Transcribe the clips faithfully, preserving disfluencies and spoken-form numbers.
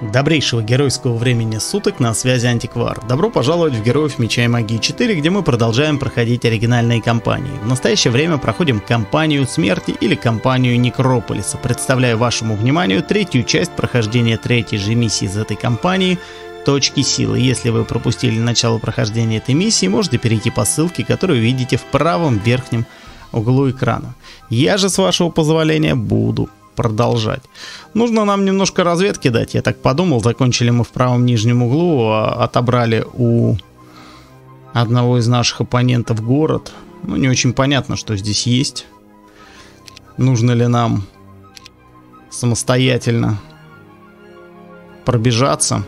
Добрейшего геройского времени суток, на связи Антиквар. Добро пожаловать в Героев Меча и Магии четыре, где мы продолжаем проходить оригинальные кампании. В настоящее время проходим Кампанию Смерти или Кампанию Некрополиса. Представляю вашему вниманию третью часть прохождения третьей же миссии из этой кампании «Точки Силы». Если вы пропустили начало прохождения этой миссии, можете перейти по ссылке, которую видите в правом верхнем углу экрана. Я же, с вашего позволения, буду продолжать. Нужно нам немножко разведки дать, я так подумал. Закончили мы в правом нижнем углу, отобрали у одного из наших оппонентов город. Ну, не очень понятно, что здесь есть. Нужно ли нам самостоятельно пробежаться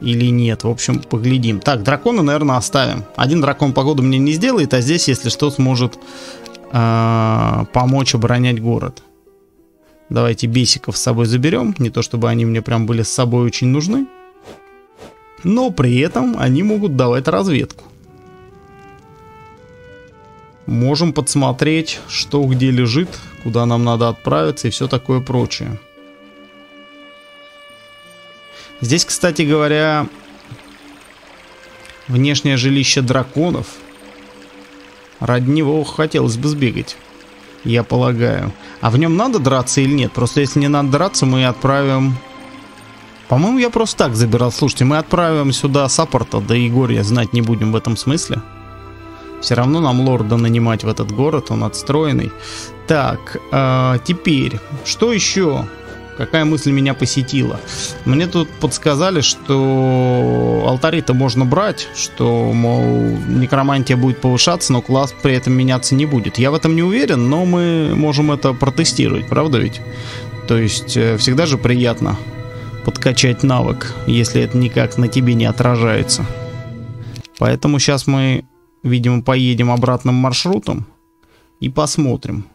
или нет. В общем, поглядим. Так, дракона, наверное, оставим. Один дракон погоду мне не сделает, а здесь, если что, сможет э-э, помочь оборонять город. Давайте бесиков с собой заберем. Не то чтобы они мне прям были с собой очень нужны, но при этом они могут давать разведку. Можем подсмотреть, что где лежит, куда нам надо отправиться и все такое прочее. Здесь, кстати говоря, внешнее жилище драконов. Ради него хотелось бы сбегать, я полагаю. А в нем надо драться или нет? Просто если не надо драться, мы отправим... По-моему, я просто так забирал. Слушайте, мы отправим сюда саппорта, да и Горья знать не будем в этом смысле. Все равно нам лорда нанимать в этот город, он отстроенный. Так, э, теперь, что еще? Какая мысль меня посетила? Мне тут подсказали, что алтари-то можно брать, что, мол, некромантия будет повышаться, но класс при этом меняться не будет. Я в этом не уверен, но мы можем это протестировать, правда ведь? То есть всегда же приятно подкачать навык, если это никак на тебе не отражается. Поэтому сейчас мы, видимо, поедем обратным маршрутом и посмотрим,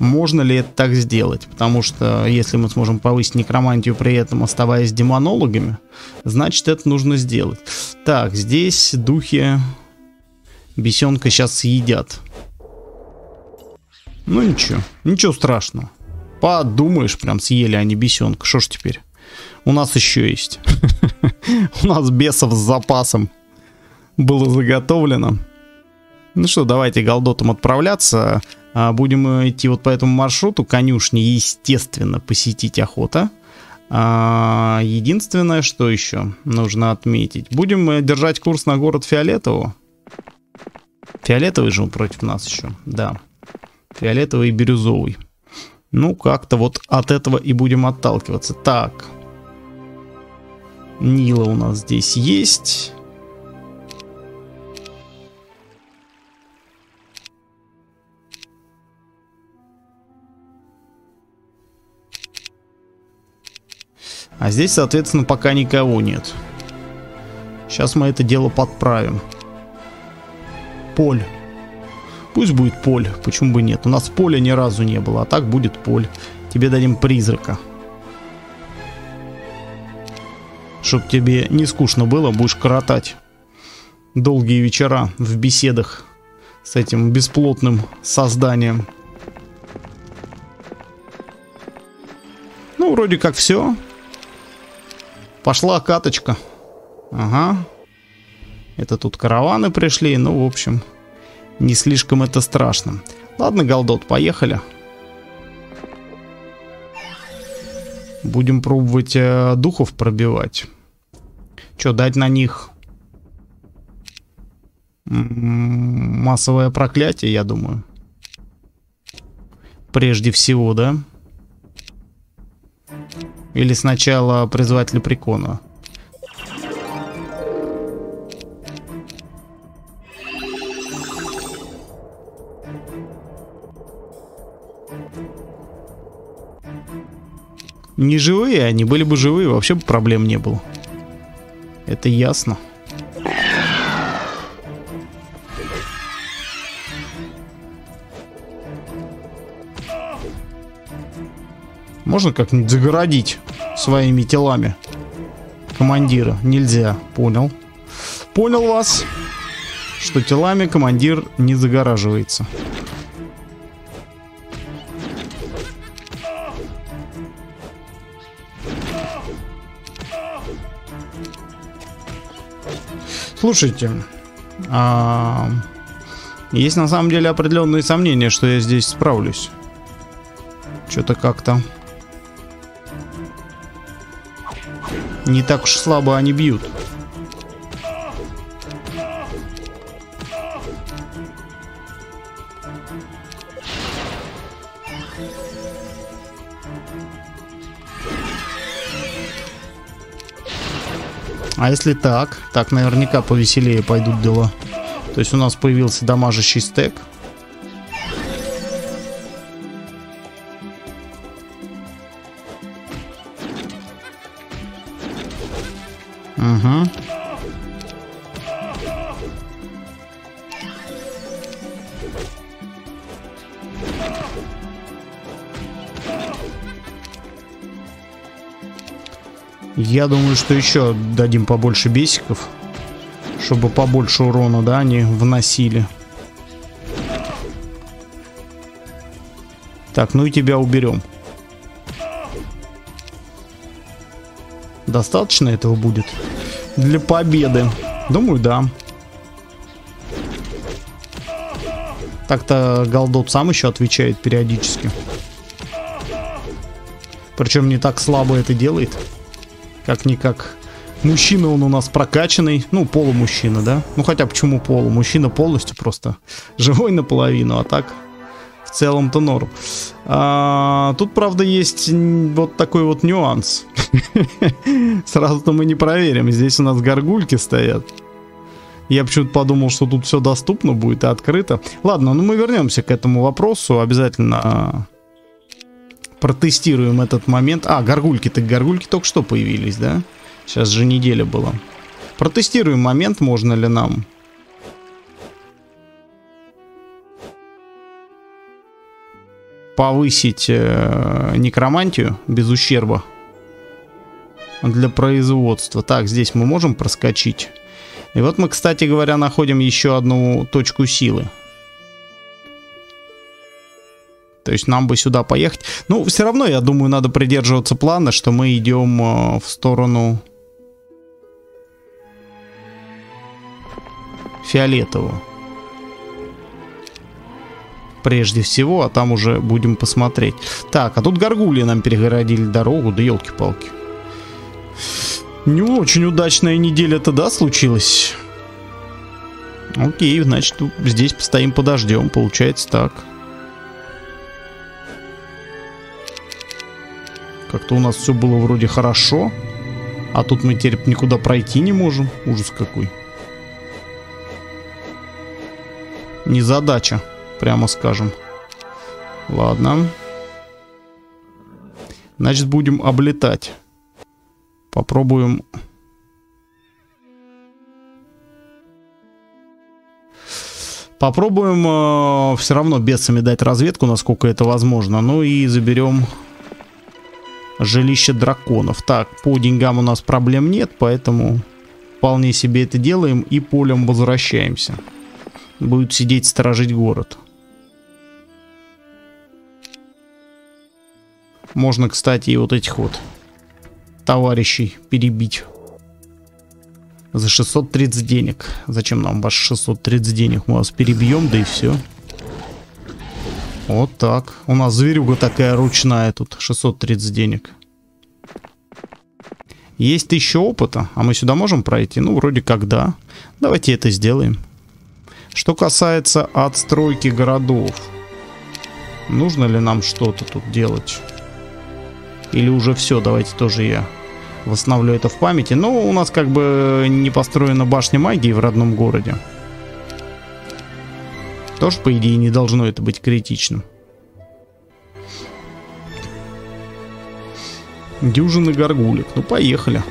можно ли это так сделать. Потому что если мы сможем повысить некромантию, при этом оставаясь демонологами, значит это нужно сделать. Так, здесь духи бесенка сейчас съедят. Ну ничего, ничего страшного. Подумаешь, прям съели они бесенка. Что ж теперь? У нас еще есть. У нас бесов с запасом было заготовлено. Ну что, давайте голдотом отправляться. Будем идти вот по этому маршруту. Конюшни, естественно, посетить охота. Единственное, что еще нужно отметить. Будем держать курс на город Фиолетового. Фиолетовый же он против нас еще. Да. Фиолетовый и бирюзовый. Ну, как-то вот от этого и будем отталкиваться. Так. Нила у нас здесь есть. А здесь, соответственно, пока никого нет. Сейчас мы это дело подправим. Поль. Пусть будет Поль, почему бы нет. У нас Поля ни разу не было, а так будет Поль. Тебе дадим призрака, чтоб тебе не скучно было, будешь коротать долгие вечера в беседах с этим бесплотным созданием. Ну, вроде как все. Пошла каточка. Ага. Это тут караваны пришли. Ну, в общем, не слишком это страшно. Ладно, Голдот, поехали. Будем пробовать э, духов пробивать. Че, дать на них М-м-м, массовое проклятие, я думаю. Прежде всего, да? Или сначала призвать лепрекона. Не живые они, были бы живые, вообще бы проблем не было. Это ясно. Можно как-нибудь загородить своими телами командира? Нельзя. Понял. Понял вас, что телами командир не загораживается. Слушайте, а... есть на самом деле определенные сомнения, что я здесь справлюсь. Что-то как-то не так уж слабо они бьют. А если так, так наверняка повеселее пойдут дела. То есть у нас появился дамажащий стек. Угу. Я думаю, что еще дадим побольше бесиков, чтобы побольше урона, да, они вносили. Так, ну и тебя уберем. Достаточно этого будет для победы? Думаю, да. Так-то Голдот сам еще отвечает периодически. Причем не так слабо это делает. Как-никак. Мужчина он у нас прокачанный. Ну, полумужчина, да? Ну, хотя почему полу? Мужчина полностью просто живой наполовину, а так в целом-то норм. А, тут, правда, есть вот такой вот нюанс. Сразу-то мы не проверим. Здесь у нас горгульки стоят. Я почему-то подумал, что тут все доступно будет и открыто. Ладно, ну мы вернемся к этому вопросу. Обязательно... протестируем этот момент. А, горгульки. Так горгульки только что появились, да? Сейчас же неделя была. Протестируем момент, можно ли нам. Повысить э, некромантию без ущерба. Для производства. Так, здесь мы можем проскочить. И вот мы, кстати говоря, находим еще одну точку силы. То есть нам бы сюда поехать. Ну, все равно, я думаю, надо придерживаться плана, что мы идем э, в сторону фиолетового. Прежде всего, а там уже будем посмотреть. Так, а тут горгульи нам перегородили дорогу. Да елки-палки. Не очень удачная неделя-то, да, случилась? Окей, значит, здесь постоим, подождем. Получается так. Как-то у нас все было вроде хорошо, а тут мы теперь никуда пройти не можем. Ужас какой. Незадача, прямо скажем. Ладно. Значит, будем облетать. Попробуем. Попробуем э, все равно бесами дать разведку, насколько это возможно. Ну и заберем... жилище драконов. Так, по деньгам у нас проблем нет, поэтому вполне себе это делаем и полем возвращаемся. Будет сидеть, сторожить город. Можно, кстати, и вот этих вот товарищей перебить. За шестьсот тридцать денег. Зачем нам ваши шестьсот тридцать денег? Мы вас перебьем, да и все. Вот так. У нас зверюга такая ручная тут. шестьсот тридцать денег. Есть тысяча опыта. А мы сюда можем пройти? Ну, вроде как да. Давайте это сделаем. Что касается отстройки городов. Нужно ли нам что-то тут делать? Или уже все? Давайте тоже я восстановлю это в памяти. Ну, у нас как бы не построена башня магии в родном городе. Тоже, по идее, не должно это быть критичным. Дюжины горгулек. Ну, поехали.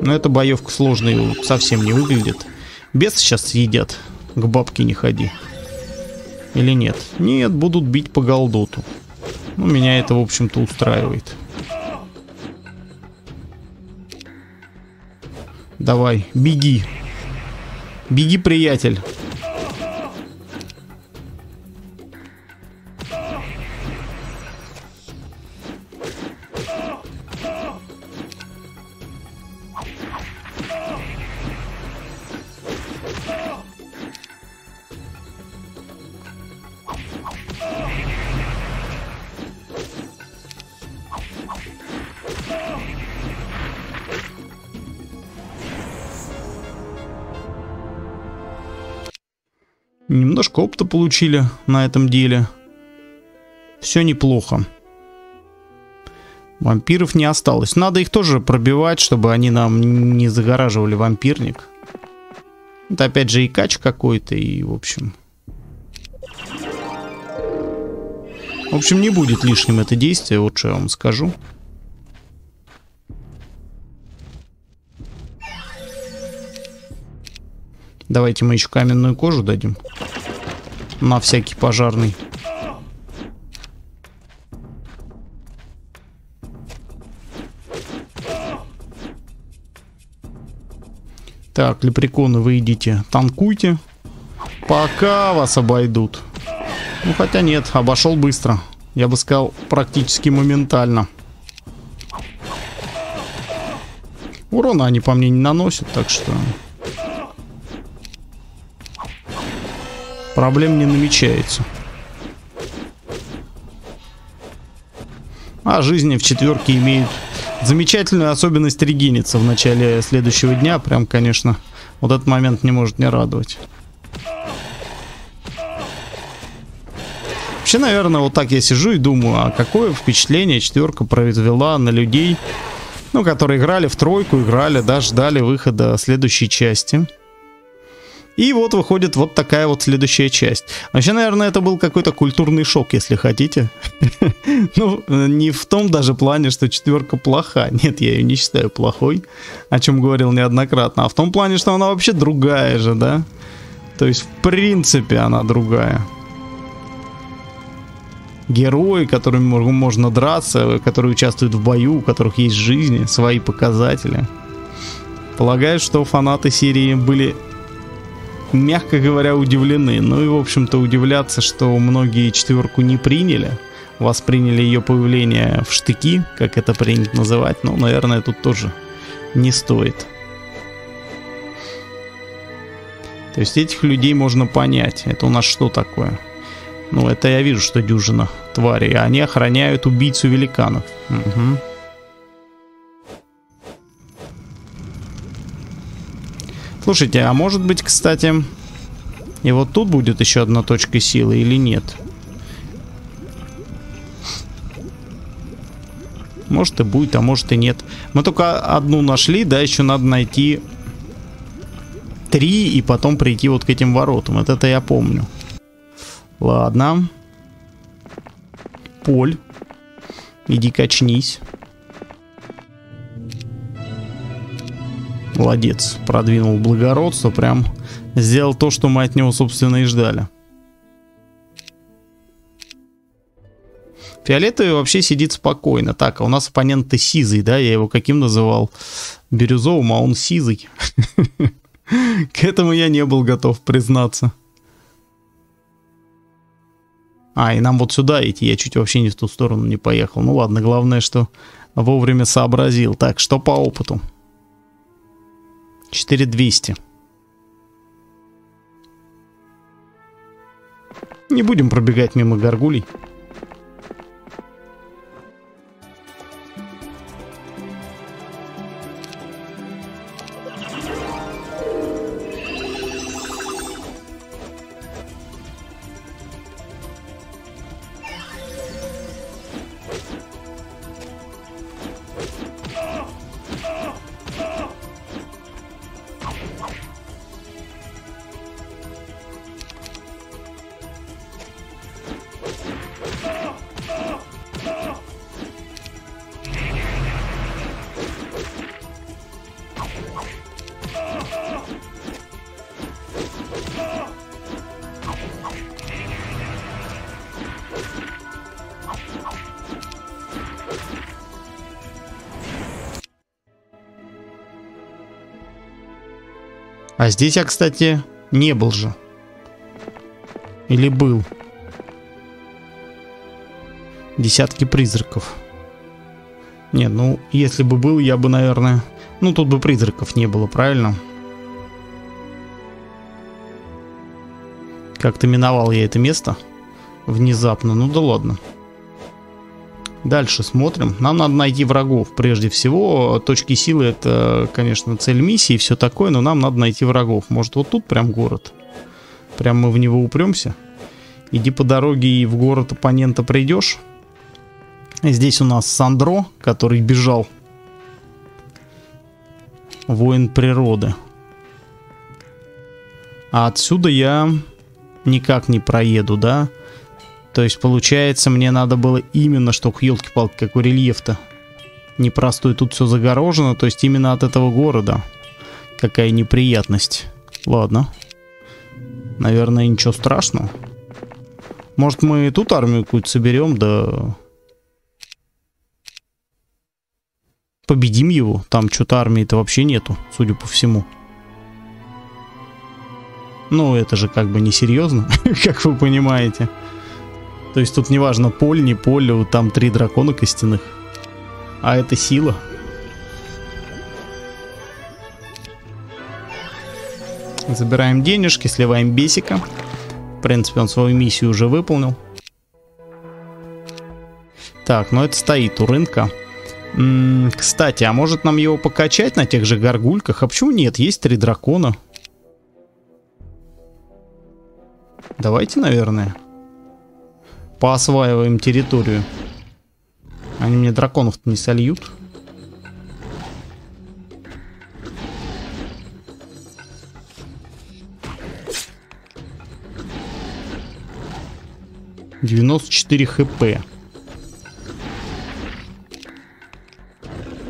Но эта боевка сложная совсем не выглядит. Бесы сейчас съедят. К бабке не ходи. Или нет? Нет, будут бить по голдоту. Ну, меня это, в общем-то, устраивает. Давай, беги. Беги, приятель. Немножко опыта получили на этом деле. Все неплохо. Вампиров не осталось. Надо их тоже пробивать, чтобы они нам не загораживали вампирник. Это опять же и кач какой-то, и в общем... В общем, не будет лишним это действие, вот что я вам скажу. Давайте мы еще каменную кожу дадим. На всякий пожарный. Так, лепреконы, вы идите, танкуйте. Пока вас обойдут. Ну, хотя нет, обошел быстро. Я бы сказал, практически моментально. Урона они по мне не наносят, так что... Проблем не намечается. А жизни в четверке имеют замечательную особенность регениться в начале следующего дня. Прям, конечно, вот этот момент не может не радовать. Вообще, наверное, вот так я сижу и думаю, а какое впечатление четверка произвела на людей, ну, которые играли в тройку, играли, да, ждали выхода следующей части. И вот выходит вот такая вот следующая часть. Вообще, наверное, это был какой-то культурный шок, если хотите. Ну, не в том даже плане, что четверка плоха. Нет, я ее не считаю плохой, о чем говорил неоднократно. А в том плане, что она вообще другая же, да? То есть, в принципе, она другая. Герои, которыми можно драться, которые участвуют в бою, у которых есть жизни, свои показатели. Полагаю, что фанаты серии были... мягко говоря, удивлены. Ну и, в общем-то, удивляться, что многие четверку не приняли, восприняли ее появление в штыки, как это принято называть, ну, наверное, тут тоже не стоит. То есть этих людей можно понять. Это у нас что такое? Ну, это я вижу, что дюжина тварей. Они охраняют убийцу великанов. Угу. Слушайте, а может быть, кстати, и вот тут будет еще одна точка силы или нет? Может и будет, а может и нет. Мы только одну нашли, да, еще надо найти три и потом прийти вот к этим воротам. Вот это я помню. Ладно. Поль, иди качнись. Молодец, продвинул благородство, прям сделал то, что мы от него, собственно, и ждали. Фиолетовый вообще сидит спокойно. Так, а у нас оппонент сизый, да? Я его каким называл? Бирюзовым, а он сизый. К этому я не был готов, признаться. А, и нам вот сюда идти. Я чуть вообще не в ту сторону не поехал. Ну ладно, главное, что вовремя сообразил. Так, что по опыту? четыре тысячи двести. Не будем пробегать мимо горгулей. А здесь я, кстати, не был же. Или был? Десятки призраков. Не, ну, если бы был, я бы, наверное... Ну, тут бы призраков не было, правильно? Как-то миновал я это место. Внезапно. Ну да ладно. Дальше смотрим. Нам надо найти врагов. Прежде всего, точки силы — это, конечно, цель миссии и все такое, но нам надо найти врагов. Может, вот тут прям город? Прям мы в него упремся? Иди по дороге и в город оппонента придешь. Здесь у нас Сандро, который бежал. Воин природы. А отсюда я никак не проеду, да? То есть, получается, мне надо было именно, что к елки-палки, какой рельеф-то непростой. Тут все загорожено, то есть именно от этого города. Какая неприятность. Ладно. Наверное, ничего страшного. Может, мы тут армию какую-то соберем, да... Победим его. Там что-то армии-то вообще нету, судя по всему. Ну, это же как бы несерьезно, как вы понимаете. То есть тут неважно, Поль, не Поль, там три дракона костяных. А это сила. Забираем денежки, сливаем бесика. В принципе, он свою миссию уже выполнил. Так, ну это стоит у рынка. Кстати, а может нам его покачать на тех же горгульках? А почему нет? Есть три дракона. Давайте, наверное, поосваиваем территорию. Они мне драконов-то не сольют. девяносто четыре хэ пэ.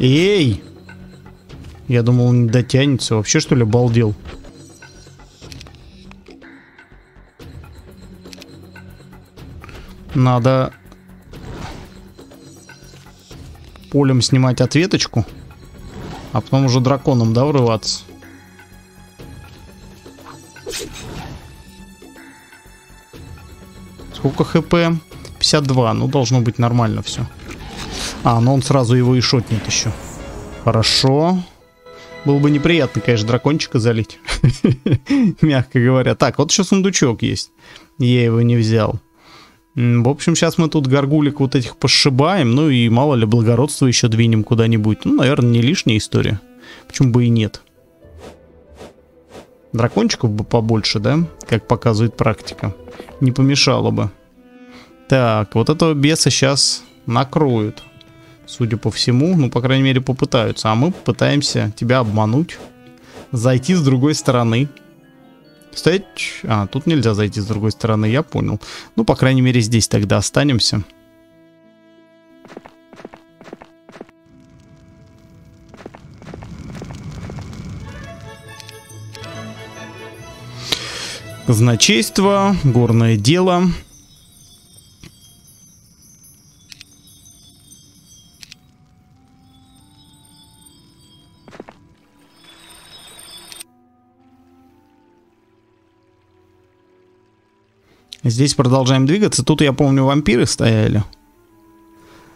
Эй! Я думал, он не дотянется. Вообще, что ли, обалдел? Надо полем снимать ответочку, а потом уже драконом, да, врываться. Сколько хэ пэ? пятьдесят два. Ну, должно быть нормально все. А, ну он сразу его и шотнет еще. Хорошо. Было бы неприятно, конечно, дракончика залить. Мягко говоря. Так, вот еще сундучок есть. Я его не взял. В общем, сейчас мы тут горгулик вот этих пошибаем. Ну и мало ли, благородство еще двинем куда-нибудь. Ну, наверное, не лишняя история. Почему бы и нет. Дракончиков бы побольше, да? Как показывает практика. Не помешало бы. Так, вот этого беса сейчас накроют. Судя по всему, ну, по крайней мере, попытаются. А мы пытаемся тебя обмануть. Зайти с другой стороны. Стоять... А, тут нельзя зайти с другой стороны, я понял. Ну, по крайней мере, здесь тогда останемся. Казначейство, горное дело... Здесь продолжаем двигаться. Тут, я помню, вампиры стояли.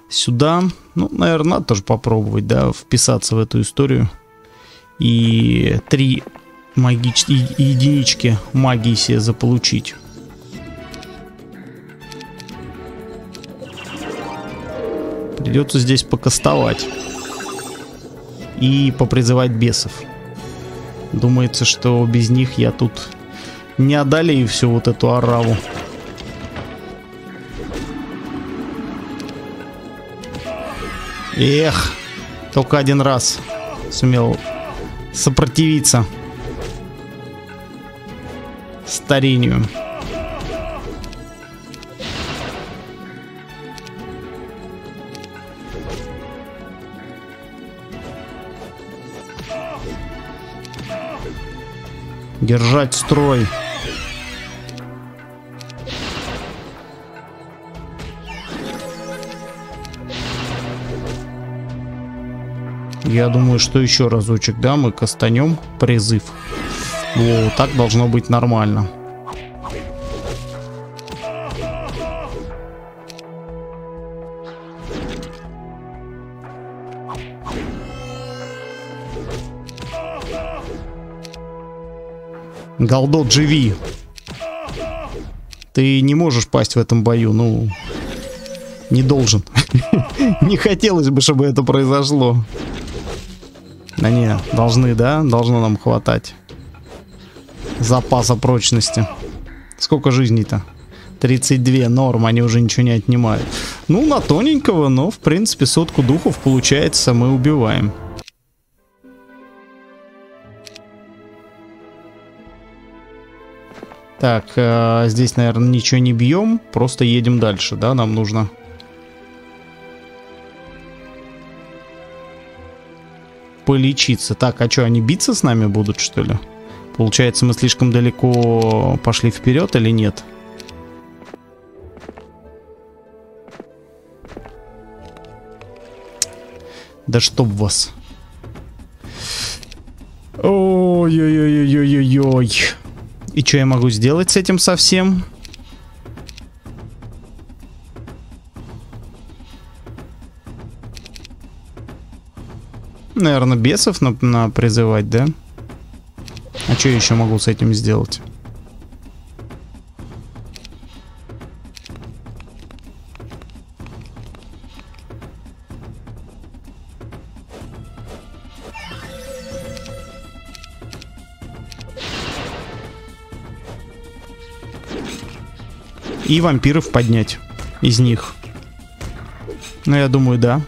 Сюда. Ну, наверное, надо тоже попробовать, да, вписаться в эту историю. И три магич... единички магии себе заполучить. Придется здесь покастовать. И попризывать бесов. Думается, что без них я тут... Не одолею всю вот эту ораву. Эх, только один раз сумел сопротивиться старению. Держать строй. Я думаю, что еще разочек, да, мы кастанем призыв. О, так должно быть нормально. Голдот, живи. Ты не можешь пасть в этом бою, ну... Не должен. Не хотелось бы, чтобы это произошло. Да не, должны, да? Должно нам хватать запаса прочности. Сколько жизней-то? тридцать две, норм, они уже ничего не отнимают. Ну, на тоненького, но, в принципе, сотку духов, получается, мы убиваем. Так, э, здесь, наверное, ничего не бьем, просто едем дальше, да, нам нужно... полечиться. Так, а что, они биться с нами будут, что ли? Получается, мы слишком далеко пошли вперед или нет? Да чтоб вас. Ой-ой-ой-ой-ой-ой. И что я могу сделать с этим совсем? Наверное, бесов на, на призывать, да? А что я еще могу с этим сделать? И вампиров поднять из них. Ну, я думаю, да.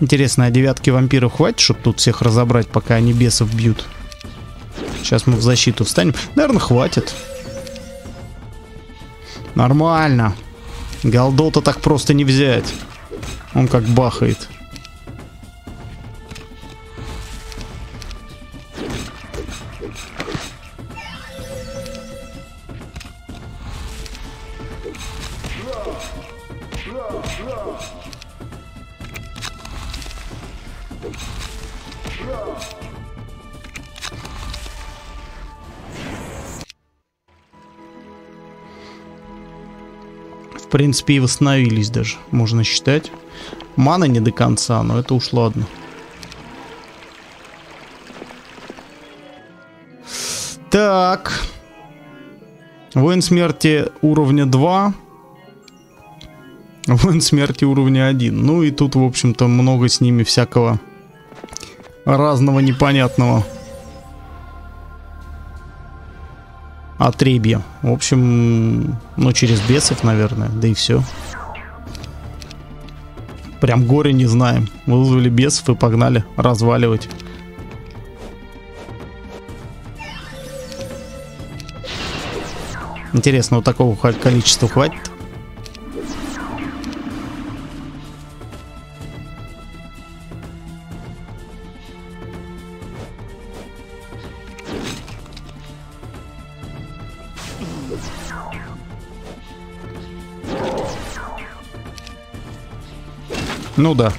Интересно, а девятки вампиров хватит, чтобы тут всех разобрать, пока они бесов бьют? Сейчас мы в защиту встанем. Наверное, хватит. Нормально. Голдота так просто не взять. Он как бахает. В принципе, и восстановились даже, можно считать. Мана не до конца, но это уж ладно. Так. Воин смерти уровня два. Воин смерти уровня один. Ну и тут, в общем-то, много с ними всякого разного непонятного отребья. В общем, ну через бесов, наверное, да и все. Прям горе не знаем. Вызвали бесов и погнали разваливать. Интересно, вот такого количества хватит? Ну да.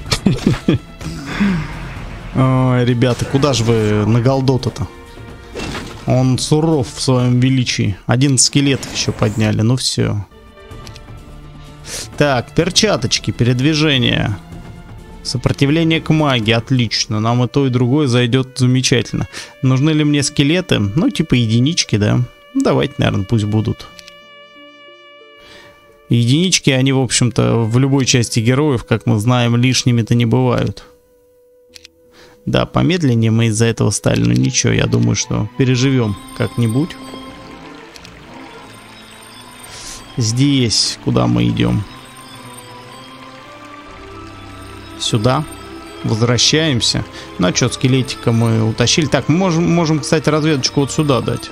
Ой, ребята, куда же вы на Голдота-то? Он суров в своем величии. одиннадцать скелетов еще подняли, ну все. Так, перчаточки, передвижение. Сопротивление к магии, отлично. Нам и то, и другое зайдет замечательно. Нужны ли мне скелеты? Ну, типа единички, да. Давайте, наверное, пусть будут. Единички, они, в общем-то, в любой части героев, как мы знаем, лишними-то не бывают. Да, помедленнее мы из-за этого стали, но ничего, я думаю, что переживем как-нибудь. Здесь, куда мы идем? Сюда. Возвращаемся. Ну, а что, скелетика мы утащили. Так, мы можем, можем, кстати, разведочку вот сюда дать.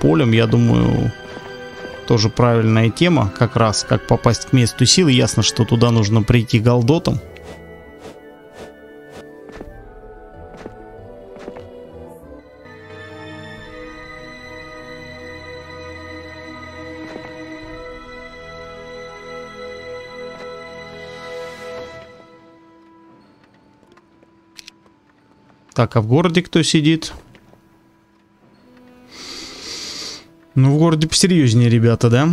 Полем, я думаю... Тоже правильная тема, как раз как попасть к месту силы. Ясно, что туда нужно прийти голдотом. Так, а в городе кто сидит? Ну, в городе посерьезнее, ребята, да?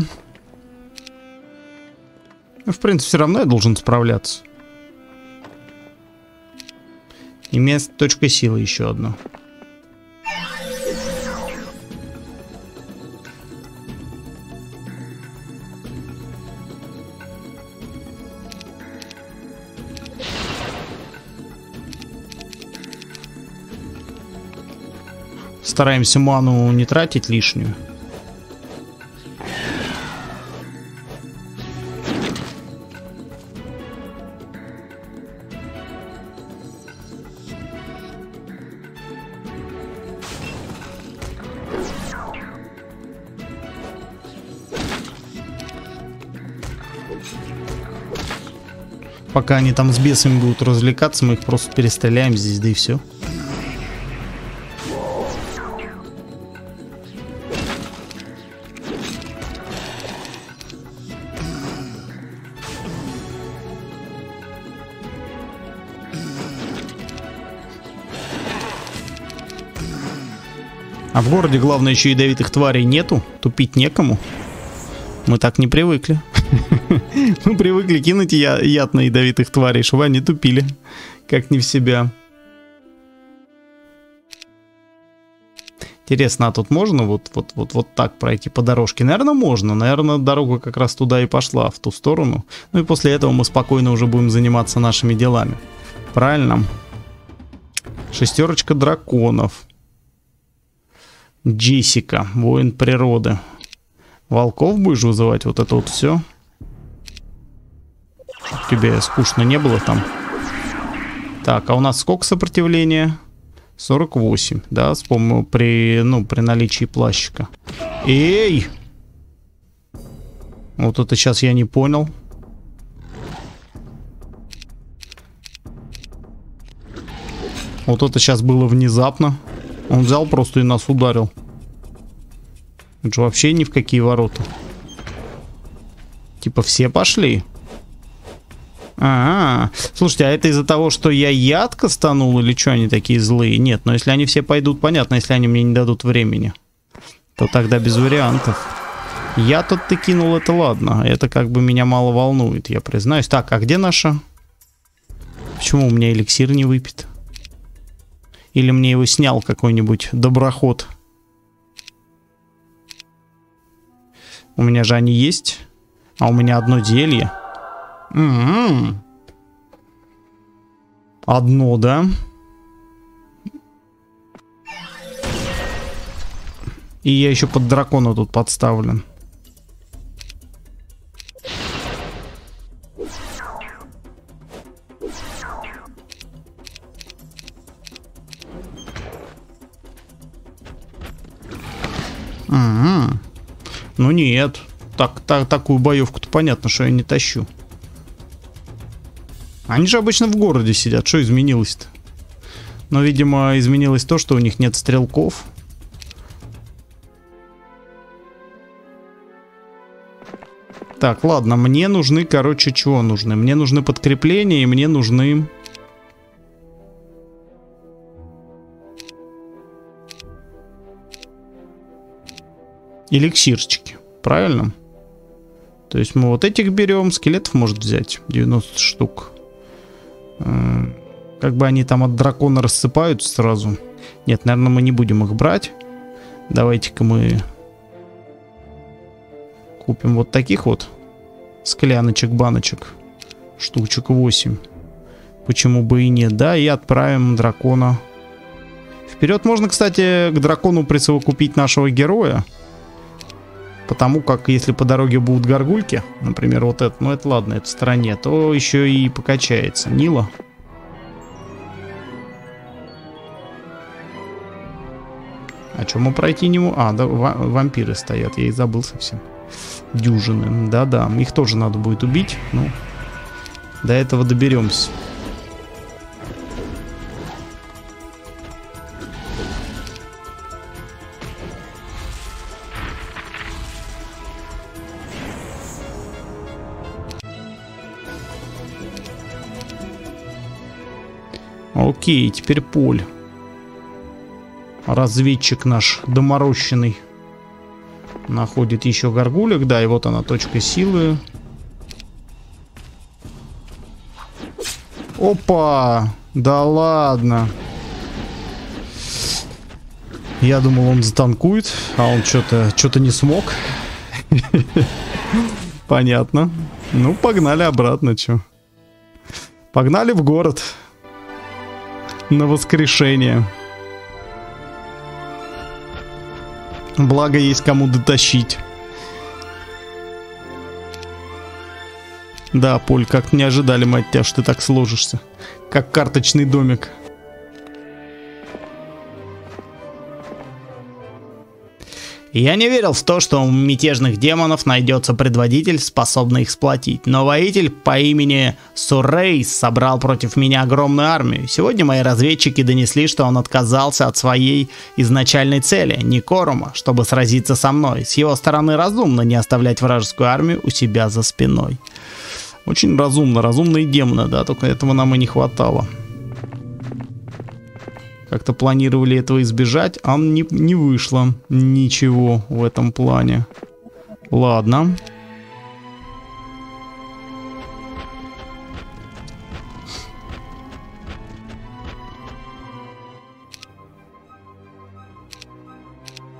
В принципе, все равно я должен справляться. И место точка силы еще одно. Стараемся ману не тратить лишнюю. Пока они там с бесами будут развлекаться, мы их просто перестреляем здесь, да и все. А в городе, главное, еще ядовитых тварей нету, тупить некому. Мы так не привыкли. Мы привыкли кинуть яд на ядовитых тварей, чтобы они тупили, как не в себя. Интересно, а тут можно вот, вот, вот, вот так пройти по дорожке? Наверное, можно. Наверное, дорога как раз туда и пошла, в ту сторону. Ну и после этого мы спокойно уже будем заниматься нашими делами. Правильно? Шестерочка драконов. Джессика, воин природы. Волков будешь вызывать, вот это вот все? Тебе скучно не было там? Так, а у нас сколько сопротивления? сорок восемь, да, вспомнил, при, ну, при наличии плащика. Эй! Вот это сейчас я не понял. Вот это сейчас было внезапно. Он взял просто и нас ударил. Это же вообще ни в какие ворота. Типа все пошли. А-а-а. Слушайте, а это из-за того, что я яд кастанул или что они такие злые? Нет, но если они все пойдут, понятно, если они мне не дадут времени, то тогда без вариантов. Я тут ты кинул, это ладно. Это как бы меня мало волнует, я признаюсь. Так, а где наша? Почему у меня эликсир не выпит? Или мне его снял какой-нибудь доброход? У меня же они есть. А у меня одно зелье. М-м-м. Одно, да? И я еще под дракона тут подставлен. М-м-м. Ну нет, так, так, такую боевку-то понятно, что я не тащу. Они же обычно в городе сидят, что изменилось-то? Но, видимо, изменилось то, что у них нет стрелков. Так, ладно, мне нужны, короче, чего нужны? Мне нужны подкрепления и мне нужны... эликсирчики, правильно? То есть мы вот этих берем, скелетов может взять девяносто штук. Как бы они там от дракона рассыпаются сразу. Нет, наверное, мы не будем их брать. Давайте-ка мы купим вот таких вот скляночек, баночек. Штучек восемь. Почему бы и нет, да? И отправим дракона вперед. Можно, кстати, к дракону присовокупить нашего героя. Потому как, если по дороге будут горгульки, например, вот это, ну это ладно, это в стороне, то еще и покачается. Нила. А что мы пройти не можем? А, да, вампиры стоят, я и забыл совсем. Дюжины, да-да, их тоже надо будет убить, ну, до этого доберемся. Окей, теперь Поль. Разведчик наш доморощенный. Находит еще горгулек, да, и вот она, точка силы. Опа! Да ладно. Я думал, он затанкует, а он что-то что-то не смог. Понятно. Ну, погнали обратно, чё. Погнали в город. На воскрешение. Благо, есть кому дотащить. Да, Поль, как не ожидали, мать тебя, что ты так сложишься. Как карточный домик. Я не верил в то, что у мятежных демонов найдется предводитель, способный их сплотить. Но воитель по имени Суррейс собрал против меня огромную армию. Сегодня мои разведчики донесли, что он отказался от своей изначальной цели, Никорума, чтобы сразиться со мной. С его стороны разумно не оставлять вражескую армию у себя за спиной. Очень разумно, разумные демоны, да, только этого нам и не хватало. Как-то планировали этого избежать, а не, не вышло ничего в этом плане. Ладно.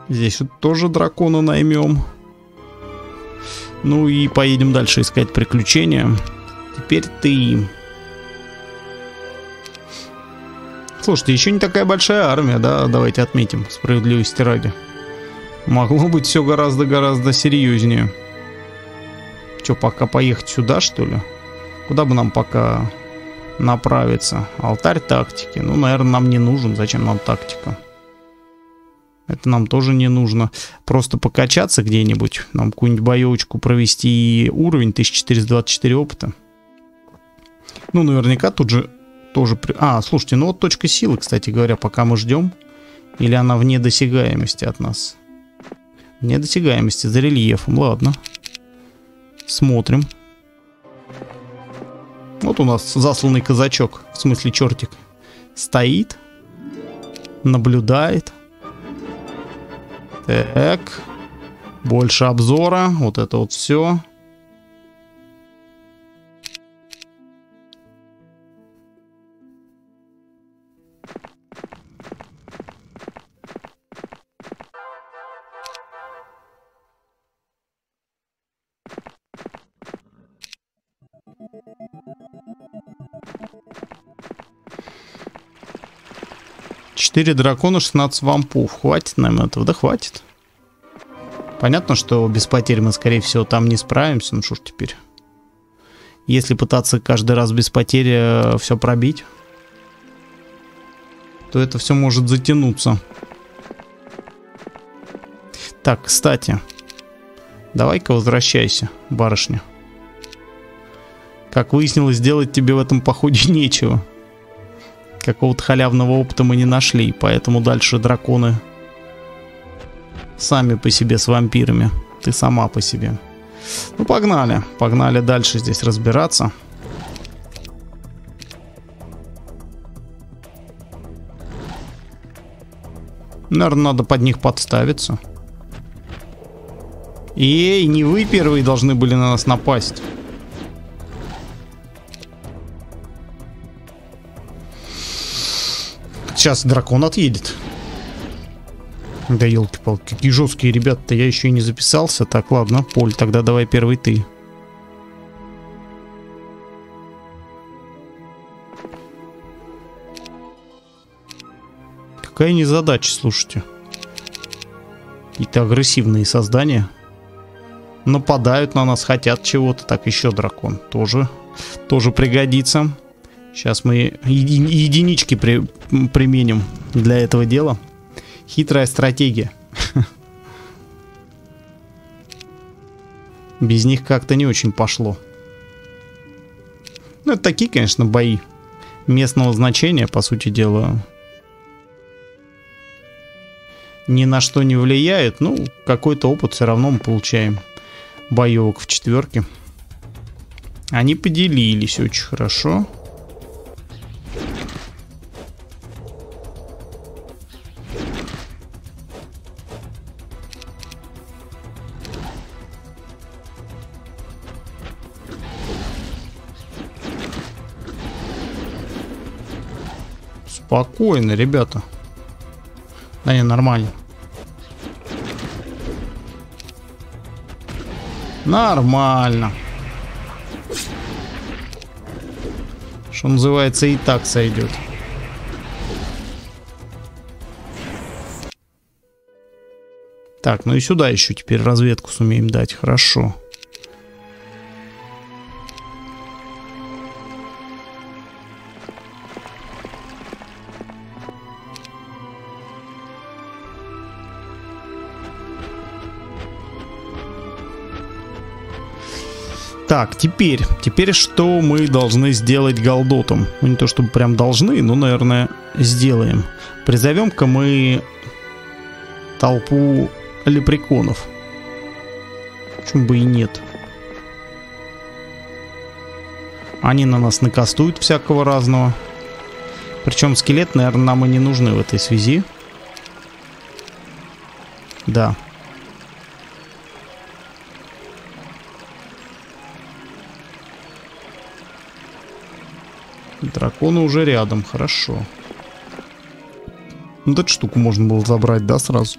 Здесь вот тоже дракона наймем. Ну и поедем дальше искать приключения. Теперь ты... Слушайте, еще не такая большая армия, да, давайте отметим, справедливости ради. Могло быть все гораздо-гораздо серьезнее. Че, пока поехать сюда, что ли? Куда бы нам пока направиться? Алтарь тактики. Ну, наверное, нам не нужен. Зачем нам тактика? Это нам тоже не нужно. Просто покачаться где-нибудь. Нам какую-нибудь боевочку провести и уровень тысяча четыреста двадцать четыре опыта. Ну, наверняка тут же... Тоже при... А, слушайте, ну вот точка силы, кстати говоря, пока мы ждем. Или она вне досягаемости от нас? Вне досягаемости, за рельефом, ладно. Смотрим. Вот у нас засланный казачок, в смысле чертик, стоит, наблюдает. Так, больше обзора, вот это вот все. четыре дракона, шестнадцать вампов. Хватит нам этого? Да хватит. Понятно, что без потерь мы, скорее всего, там не справимся. Ну что ж теперь. Если пытаться каждый раз без потери все пробить, то это все может затянуться. Так, кстати. Давай-ка возвращайся, барышня. Как выяснилось, делать тебе в этом походе нечего. Какого-то халявного опыта мы не нашли, поэтому дальше драконы сами по себе с вампирами. Ты сама по себе. Ну погнали, погнали дальше здесь разбираться. Наверное, надо под них подставиться. Эй, не вы первые должны были на нас напасть. Сейчас дракон отъедет. Да елки-палки, какие жесткие ребята-то, я еще и не записался. Так, ладно, Поль, тогда давай первый ты. Какая незадача, слушайте. Какие-то агрессивные создания. Нападают на нас, хотят чего-то. Так, еще дракон тоже, тоже пригодится. Сейчас мы еди единички при применим для этого дела. Хитрая стратегия. Без них как-то не очень пошло. Ну, это такие, конечно, бои местного значения, по сути дела. Ни на что не влияет. Ну, какой-то опыт все равно мы получаем. Боевок в четверке. Они поделились очень хорошо. Спокойно, ребята. Да не, нормально. Нормально. Что называется, и так сойдет. Так, ну и сюда еще теперь разведку сумеем дать. Хорошо. Так, теперь, теперь что мы должны сделать Голдотом? Ну, не то чтобы прям должны, но, наверное, сделаем. Призовем-ка мы толпу лепреконов. Почему бы и нет? Они на нас накастуют всякого разного. Причем скелет, наверное, нам и не нужны в этой связи. Да. Драконы уже рядом, хорошо. Ну, эту штуку можно было забрать, да, сразу?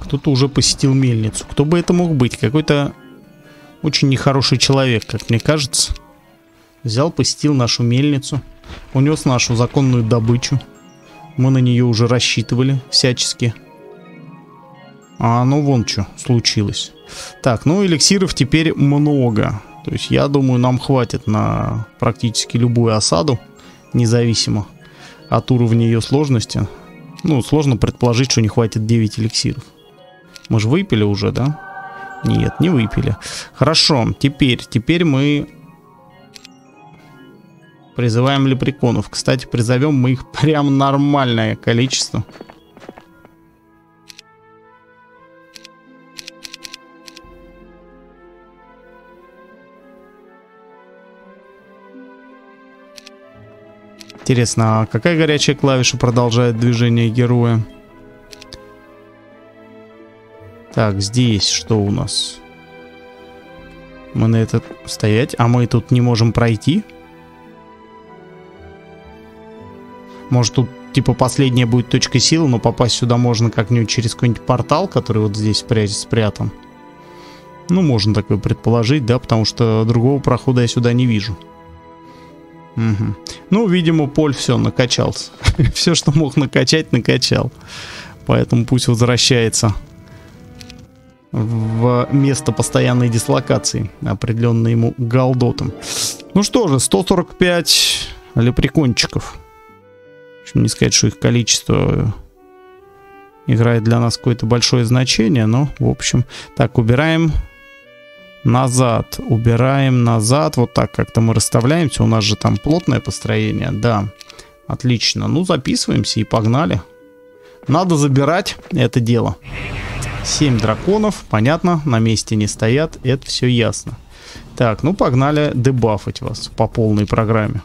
Кто-то уже посетил мельницу. Кто бы это мог быть? Какой-то очень нехороший человек, как мне кажется. Взял, посетил нашу мельницу. Унес нашу законную добычу. Мы на нее уже рассчитывали всячески. А ну вон что случилось. Так, ну эликсиров теперь много. То есть я думаю, нам хватит на практически любую осаду, независимо от уровня ее сложности. Ну, сложно предположить, что не хватит девять эликсиров. Мы же выпили уже, да? Нет, не выпили. Хорошо, теперь, теперь мы призываем лепреконов. Кстати, призовем мы их прям нормальное количество. Интересно, а какая горячая клавиша продолжает движение героя? Так, здесь что у нас? Мы на этот стоять, а мы тут не можем пройти? Может, тут типа последняя будет точка силы, но попасть сюда можно как-нибудь через какой-нибудь портал, который вот здесь спрятан. Ну, можно такое предположить, да, потому что другого прохода я сюда не вижу. Угу. Ну, видимо, Поль все, накачался. Все, что мог накачать, накачал. Поэтому пусть возвращается в место постоянной дислокации, определенное ему Голдотом. Ну что же, сто сорок пять лепрекончиков. Не сказать, что их количество играет для нас какое-то большое значение, но, в общем, так, убираем... Назад, убираем назад. Вот так как-то мы расставляемся. У нас же там плотное построение. Да, отлично. Ну, записываемся и погнали. Надо забирать это дело. семь драконов, понятно. На месте не стоят, это все ясно. Так, ну погнали дебафать вас по полной программе.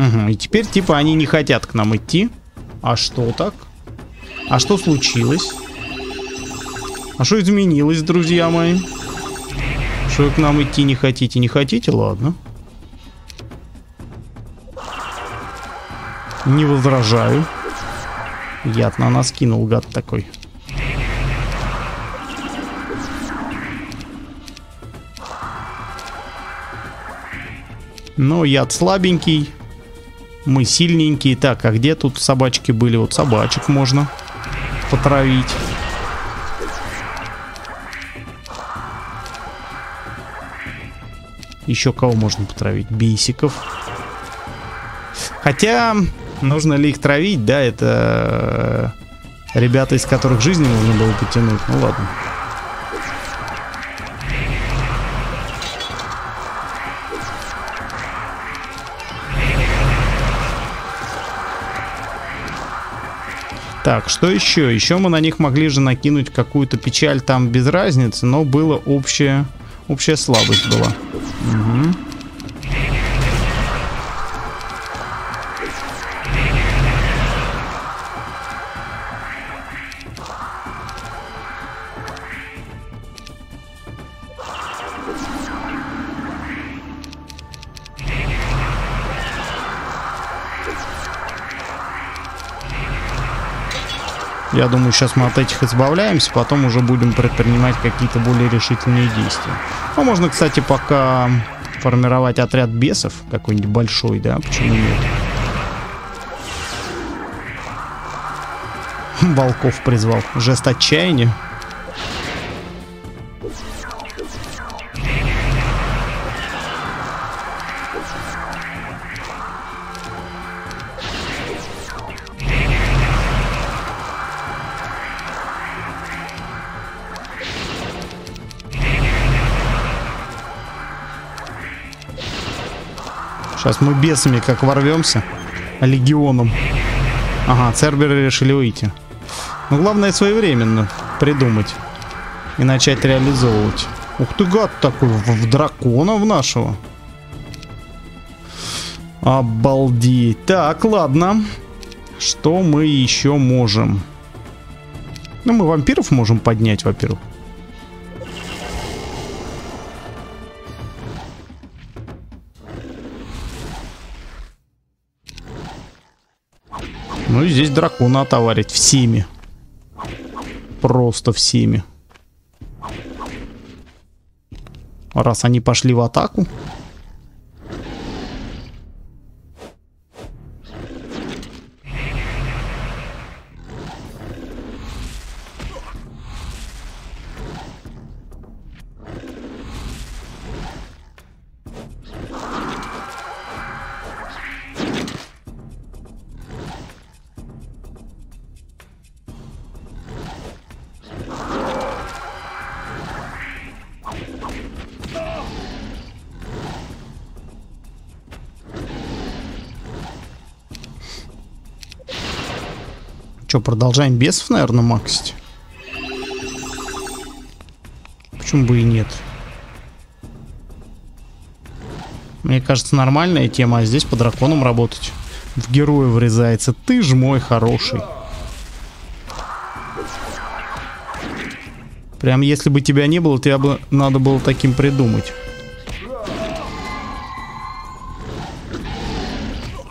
Угу, и теперь типа они не хотят к нам идти. А что так? А что случилось? А что изменилось, друзья мои? Что вы к нам идти не хотите? Не хотите? Ладно. Не возражаю. Яд на нас кинул, гад такой. Но яд слабенький. Мы сильненькие. Так, а где тут собачки были? Вот собачек можно потравить. Еще кого можно потравить? Бисиков. Хотя, нужно ли их травить? Да, это ребята, из которых жизни можно было потянуть. Ну ладно. Так, что еще? Еще мы на них могли же накинуть какую-то печаль, там без разницы, но была общая, общая слабость была. Угу. Я думаю, сейчас мы от этих избавляемся, потом уже будем предпринимать какие-то более решительные действия. Ну, можно, кстати, пока формировать отряд бесов, какой-нибудь большой, да, почему нет? Волков призвал. Жест отчаяния. Сейчас мы бесами как ворвемся. Легионом. Ага, церберы решили уйти. Но главное своевременно придумать. И начать реализовывать. Ух ты, гад такой. В дракона в нашего. Обалдеть. Так, ладно. Что мы еще можем? Ну, мы вампиров можем поднять, во-первых. Ну и здесь дракона отоварить всеми. Просто всеми. Раз они пошли в атаку. Что, продолжаем бесов, наверное, максить? Почему бы и нет? Мне кажется, нормальная тема, а здесь по драконам работать. В героя врезается. Ты ж мой хороший. Прям если бы тебя не было, тебя бы надо было таким придумать.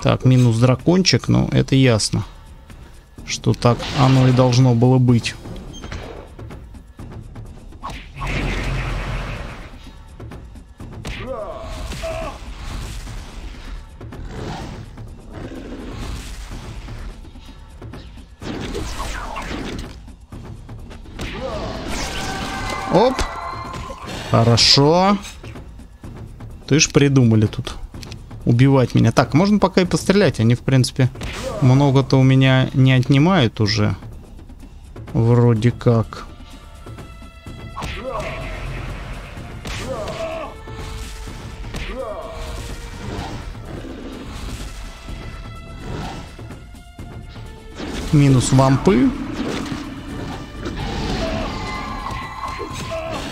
Так, минус дракончик, ну это ясно. Что так оно и должно было быть. Оп! Хорошо. Ты ж придумали тут убивать меня. Так, можно пока и пострелять. Они, в принципе, много-то у меня не отнимают уже. Вроде как. Минус вампы.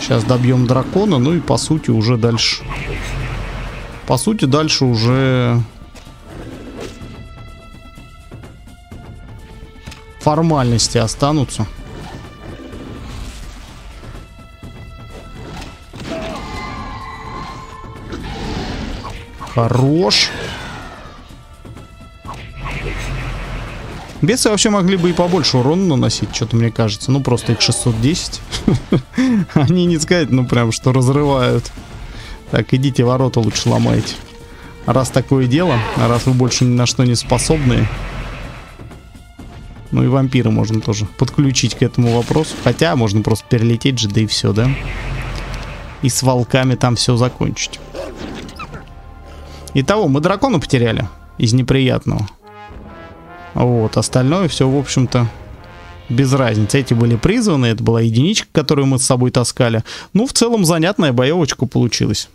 Сейчас добьем дракона, ну и по сути уже дальше. По сути, дальше уже формальности останутся. Хорош. Бесы вообще могли бы и побольше урона наносить, что-то мне кажется. Ну, просто их шестьсот десять. Они не сказать, ну, прям, что разрывают. Так, идите, ворота лучше ломайте. Раз такое дело, раз вы больше ни на что не способны. Ну и вампира можно тоже подключить к этому вопросу. Хотя можно просто перелететь же, да и все, да? И с волками там все закончить. Итого, мы дракона потеряли из неприятного. Вот, остальное все, в общем-то, без разницы. Эти были призваны, это была единичка, которую мы с собой таскали. Ну, в целом, занятная боевочка получилась.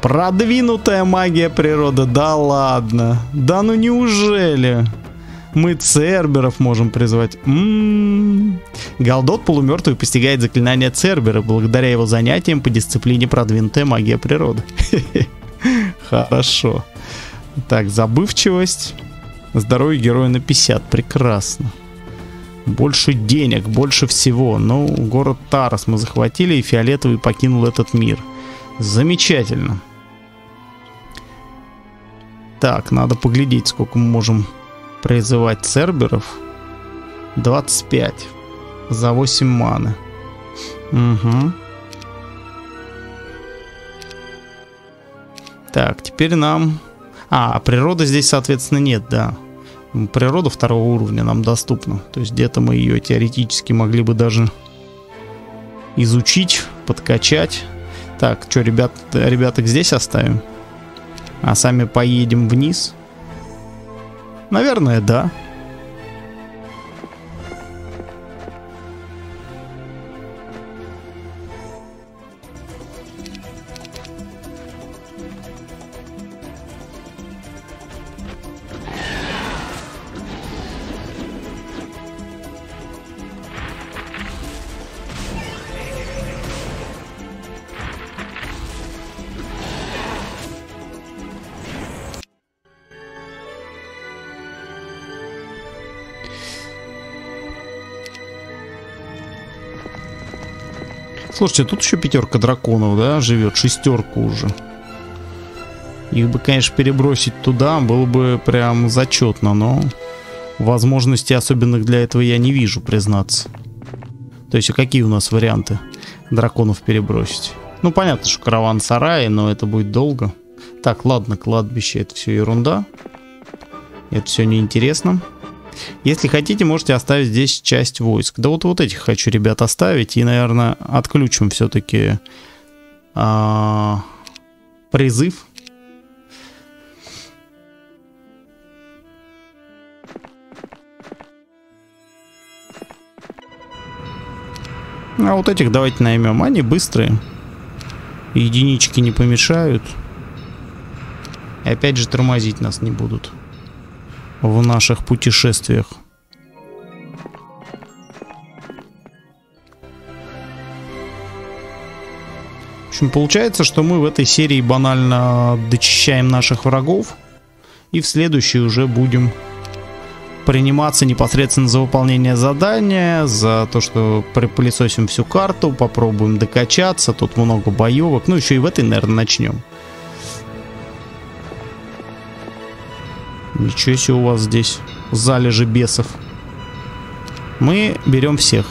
Продвинутая магия природы, да ладно. Да ну неужели? Мы церберов можем призвать. М-м-м. Голдот полумертвый постигает заклинание цербера. Благодаря его занятиям по дисциплине продвинутая магия природы. Хорошо. Так, забывчивость. Здоровье героя на пятьдесят, прекрасно. Больше денег, больше всего. Ну, город Тарас мы захватили, и фиолетовый покинул этот мир. Замечательно. Так, надо поглядеть, сколько мы можем Призывать церберов. двадцать пять. За восемь маны. Угу. Так, теперь нам... А, природа здесь, соответственно, нет, да. Природа второго уровня нам доступна. То есть где-то мы ее теоретически могли бы даже изучить, подкачать. Так, что, ребят, ребяток здесь оставим? А сами поедем вниз? Наверное, да. Слушайте, тут еще пятерка драконов, да, живет, шестерка уже. Их бы, конечно, перебросить туда было бы прям зачетно, но возможностей особенных для этого я не вижу, признаться. То есть, а какие у нас варианты драконов перебросить? Ну, понятно, что караван-сарай, но это будет долго. Так, ладно, кладбище, это все ерунда. Это все неинтересно. Если хотите, можете оставить здесь часть войск. Да вот, вот этих хочу, ребят, оставить. И, наверное, отключим все-таки а, призыв. А вот этих давайте наймем. Они быстрые. Единички не помешают. И опять же тормозить нас не будут в наших путешествиях. В общем, получается, что мы в этой серии банально дочищаем наших врагов. И в следующей уже будем приниматься непосредственно за выполнение задания. За то, что припылесосим всю карту. Попробуем докачаться. Тут много боевок. Ну, еще и в этой, наверное, начнем. Ничего себе у вас здесь залежи бесов. Мы берем всех.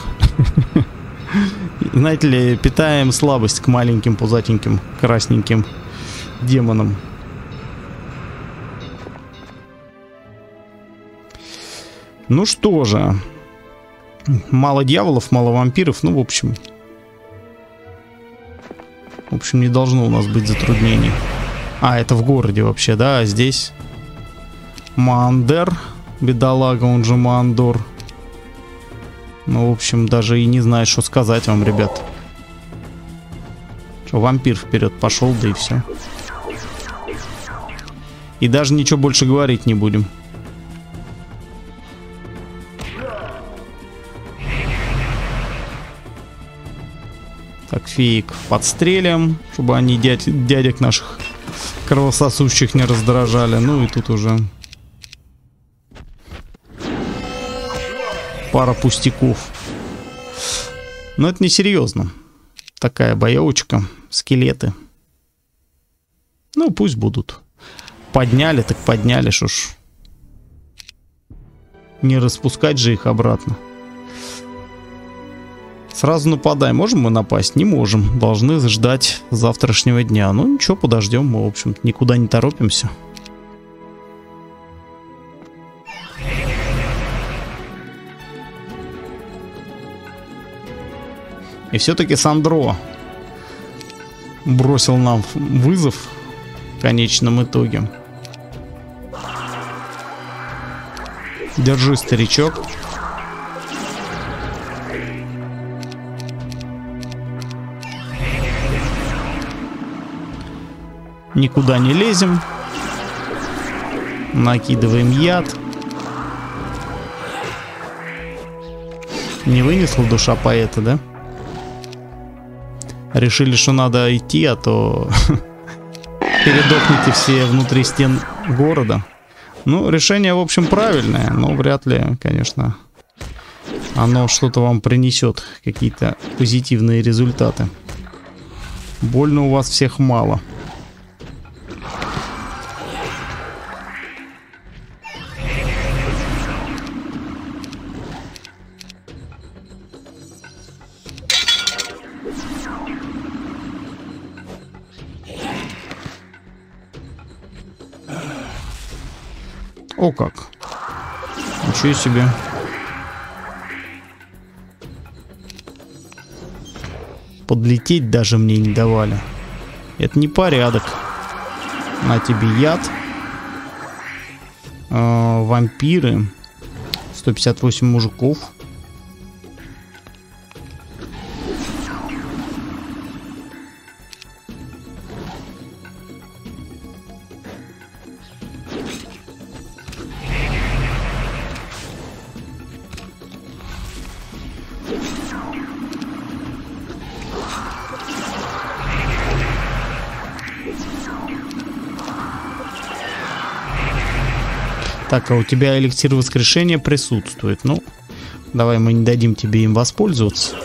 Знаете ли, питаем слабость к маленьким, пузатеньким, красненьким демонам. Ну что же. Мало дьяволов, мало вампиров. Ну, в общем. В общем, не должно у нас быть затруднений. А, это в городе вообще, да? А здесь... Мандер, бедолага, он же Мандор. Ну, в общем, даже и не знаю, что сказать вам, ребят. Что, вампир вперед пошел, да и все. И даже ничего больше говорить не будем. Так, феек подстрелим, чтобы они дядь, дядек наших кровососущих не раздражали. Ну и тут уже... пара пустяков. Но это не серьезно. Такая боевочка. Скелеты. Ну, пусть будут. Подняли, так подняли, что ж. Не распускать же их обратно. Сразу нападай. Можем мы напасть? Не можем. Должны ждать завтрашнего дня. Ну, ничего, подождем. Мы, в общем-то, никуда не торопимся. И все-таки Сандро бросил нам вызов в конечном итоге. Держи, старичок. Никуда не лезем. Накидываем яд. Не вынесла душа поэта, да? Решили, что надо идти, а то передохните все внутри стен города. Ну, решение, в общем, правильное, но вряд ли, конечно, оно что-то вам принесет, какие-то позитивные результаты. Больно у вас всех мало. О как. Ничего себе. Подлететь даже мне не давали. Это не порядок. На тебе яд. Э-э, вампиры. сто пятьдесят восемь мужиков. Так, а у тебя эликсир воскрешения присутствует. Ну, давай мы не дадим тебе им воспользоваться,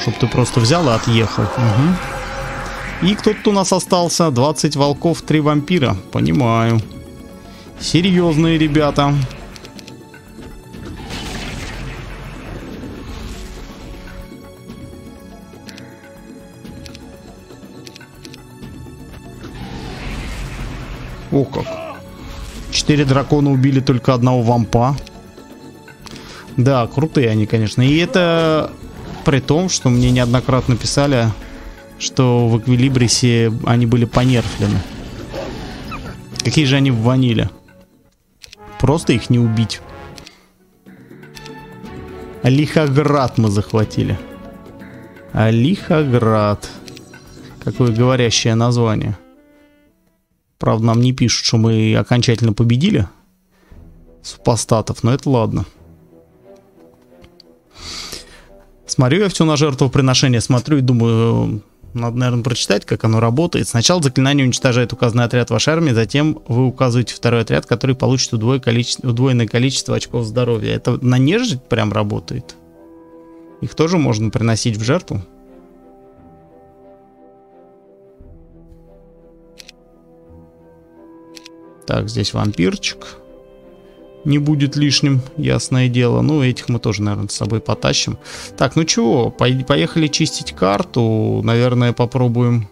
чтобы ты просто взял и отъехал. Угу. И кто тут у нас остался? двадцать волков, три вампира. Понимаю. Серьезные ребята. О как. Четыре дракона убили только одного вампа. Да, крутые они, конечно. И это при том, что мне неоднократно писали, что в Эквилибрисе они были понерфлены. Какие же они в ваниле. Просто их не убить. Алихоград мы захватили. Алихоград. Какое говорящее название. Правда, нам не пишут, что мы окончательно победили супостатов, но это ладно. Смотрю я все на жертвоприношение, смотрю и думаю, надо, наверное, прочитать, как оно работает. Сначала заклинание уничтожает указанный отряд вашей армии, затем вы указываете второй отряд, который получит удвое количе... удвоенное количество очков здоровья. Это на нежить прям работает? Их тоже можно приносить в жертву? Так, здесь вампирчик не будет лишним, ясное дело. Ну, этих мы тоже, наверное, с собой потащим. Так, ну чего, поехали чистить карту. Наверное, попробуем.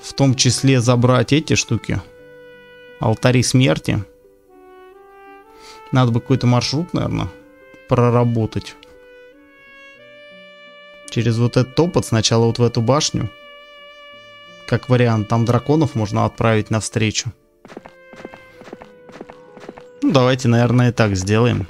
В том числе забрать эти штуки. Алтари смерти. Надо бы какой-то маршрут, наверное, проработать. Через вот этот топот сначала вот в эту башню. Как вариант, там драконов можно отправить навстречу. Ну, давайте, наверное, и так сделаем.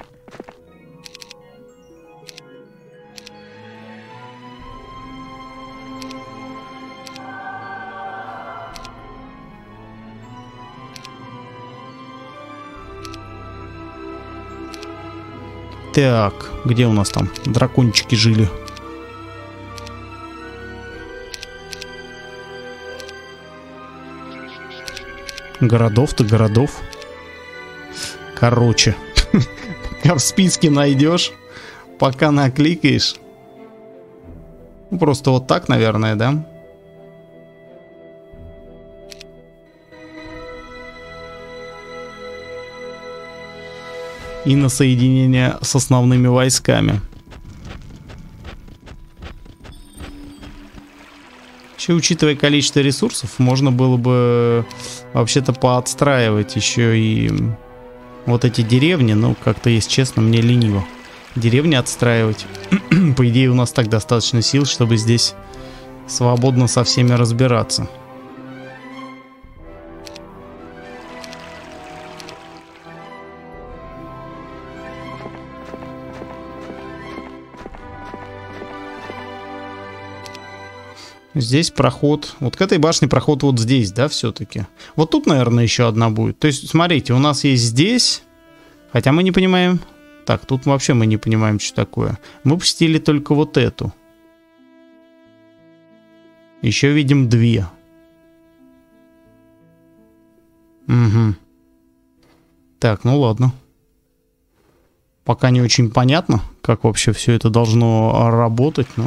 Так, где у нас там дракончики жили? Городов-то городов. Короче, пока в списке найдешь, пока накликаешь. Ну, просто вот так, наверное, да? И на соединение с основными войсками. Учитывая количество ресурсов, можно было бы вообще-то поотстраивать еще и вот эти деревни, но как-то, если честно, мне лениво деревни отстраивать. По идее, у нас так достаточно сил, чтобы здесь свободно со всеми разбираться. Здесь проход, вот к этой башне проход вот здесь, да, все-таки. Вот тут, наверное, еще одна будет. То есть, смотрите, у нас есть здесь, хотя мы не понимаем. Так, тут вообще мы не понимаем, что такое. Мы посетили только вот эту. Еще видим две. Угу. Так, ну ладно. Пока не очень понятно, как вообще все это должно работать, но...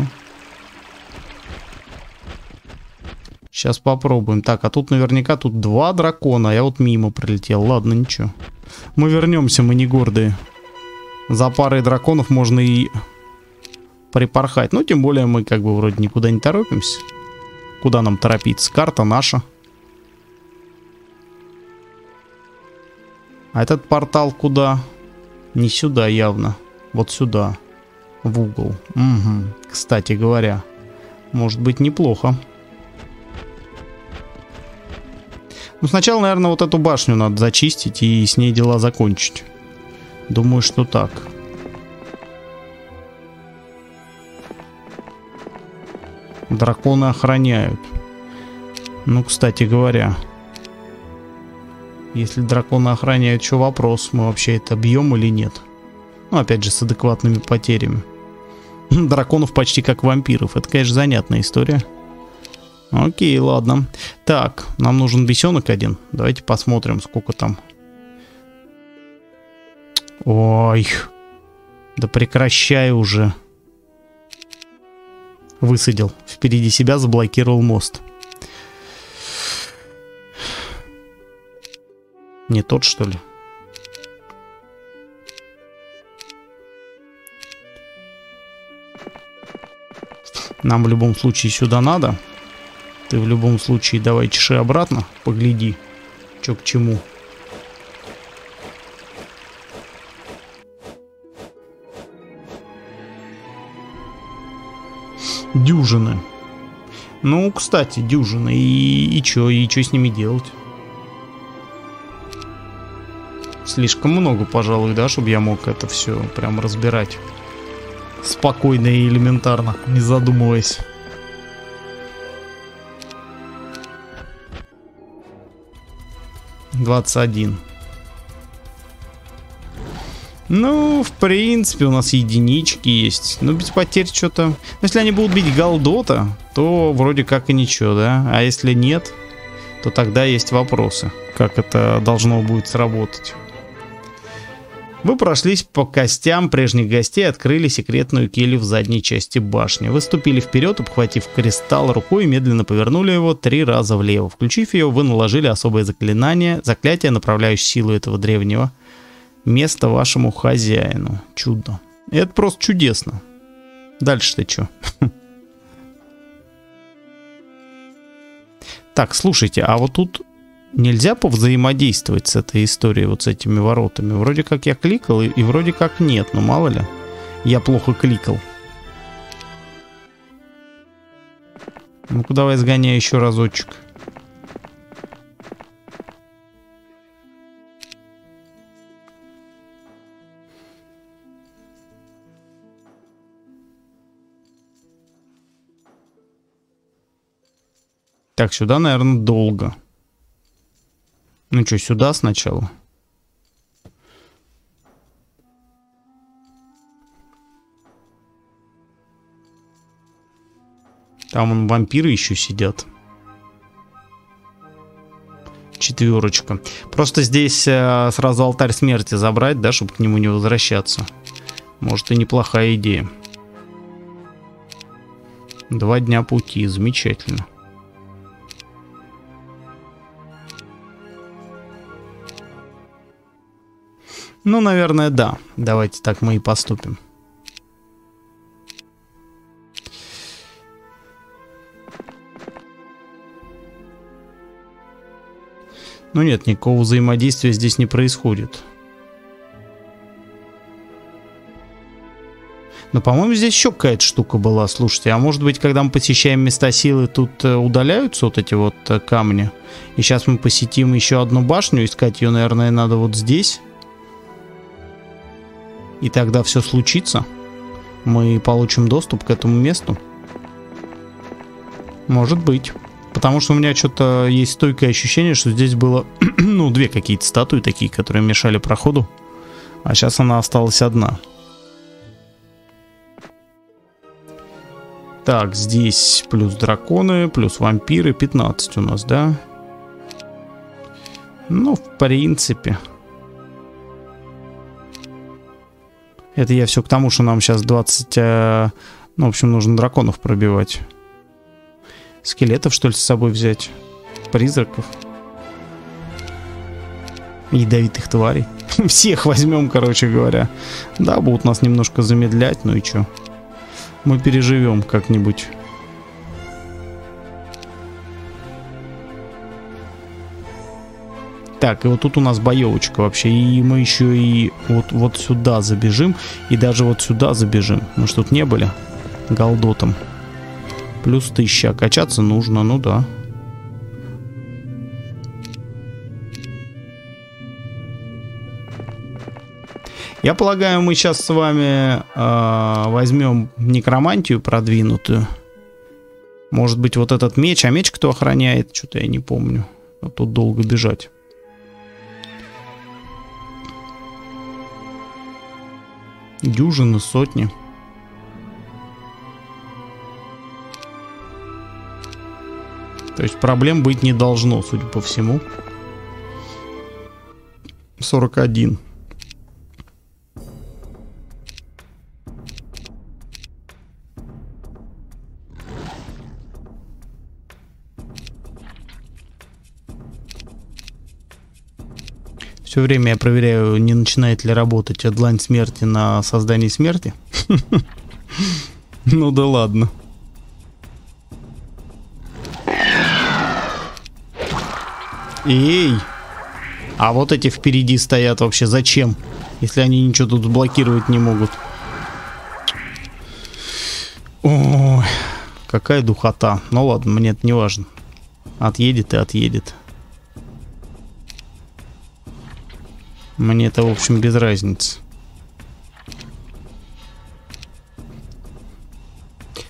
Сейчас попробуем. Так, а тут наверняка тут два дракона. Я вот мимо пролетел. Ладно, ничего. Мы вернемся, мы не гордые. за парой драконов можно и припорхать. Ну, тем более мы как бы вроде никуда не торопимся. Куда нам торопиться? Карта наша. А этот портал куда? Не сюда явно. Вот сюда. В угол. Угу. Кстати говоря, может быть неплохо. Ну, сначала, наверное, вот эту башню надо зачистить и с ней дела закончить. Думаю, что так. Драконы охраняют. Ну, кстати говоря, если драконы охраняют, что вопрос, мы вообще это бьем или нет? Ну, опять же, с адекватными потерями. Драконов почти как вампиров. Это, конечно, занятная история. Окей, ладно. Так, нам нужен бесенок один. Давайте посмотрим, сколько там. Ой. Да прекращай уже. Высадил. Впереди себя заблокировал мост. Не тот, что ли? Нам в любом случае сюда надо. Ты в любом случае давай чеши обратно. Погляди, чё к чему. Дюжины. Ну, кстати, дюжины. И, и чё? И чё с ними делать? Слишком много, пожалуй, да, чтобы я мог это все прям разбирать. Спокойно и элементарно, не задумываясь. двадцать один. Ну, в принципе, у нас единички есть. Ну, без потерь что-то. Но если они будут бить Голдота, то вроде как и ничего, да? А если нет, то тогда есть вопросы, как это должно будет сработать. Вы прошлись по костям прежних гостей, открыли секретную келью в задней части башни. Вы ступили вперед, обхватив кристалл рукой, медленно повернули его три раза влево. Включив ее, вы наложили особое заклинание, заклятие, направляющее силу этого древнего места вашему хозяину. Чудо. Это просто чудесно. Дальше-то что? Так, слушайте, а вот тут... Нельзя повзаимодействовать с этой историей, вот с этими воротами. Вроде как я кликал и, и вроде как нет, но мало ли. Я плохо кликал. Ну-ка давай сгоняй еще разочек. Так, сюда, наверное, долго. Ну что, сюда сначала? Там вон вампиры еще сидят. Четверочка. Просто здесь э, сразу алтарь смерти забрать, да, чтобы к нему не возвращаться. Может, и неплохая идея. Два дня пути, замечательно. Ну, наверное, да. Давайте так мы и поступим. Ну нет, никакого взаимодействия здесь не происходит. Но, по-моему, здесь еще какая-то штука была. Слушайте, а может быть, когда мы посещаем места силы, тут удаляются вот эти вот камни? И сейчас мы посетим еще одну башню. Искать ее, наверное, надо вот здесь. И тогда все случится. Мы получим доступ к этому месту. Может быть. Потому что у меня что-то есть стойкое ощущение, что здесь было, ну, две какие-то статуи такие, которые мешали проходу. А сейчас она осталась одна. Так, здесь плюс драконы, плюс вампиры. пятнадцать у нас, да? Ну, в принципе... Это я все к тому, что нам сейчас двадцать... Э, ну, в общем, нужно драконов пробивать. Скелетов, что ли, с собой взять? Призраков. Ядовитых тварей. Всех возьмем, короче говоря. Да, будут нас немножко замедлять, ну и чё. Мы переживем как-нибудь. Так, и вот тут у нас боевочка вообще. И мы еще и вот, вот сюда забежим. И даже вот сюда забежим. Мы что тут не были? Голдотом. Плюс тысяча. Качаться нужно, ну да. Я полагаю, мы сейчас с вами э, возьмем некромантию продвинутую. Может быть, вот этот меч. А меч кто охраняет? Что-то я не помню. А тут долго бежать. Дюжины, сотни. То есть проблем быть не должно, судя по всему. сорок один. Все время я проверяю, не начинает ли работать длань смерти на создании смерти. Ну да ладно. Эй! А вот эти впереди стоят вообще. Зачем? Если они ничего тут блокировать не могут. Ой, какая духота. Ну ладно, мне это не важно. Отъедет и отъедет. Мне это, в общем, без разницы.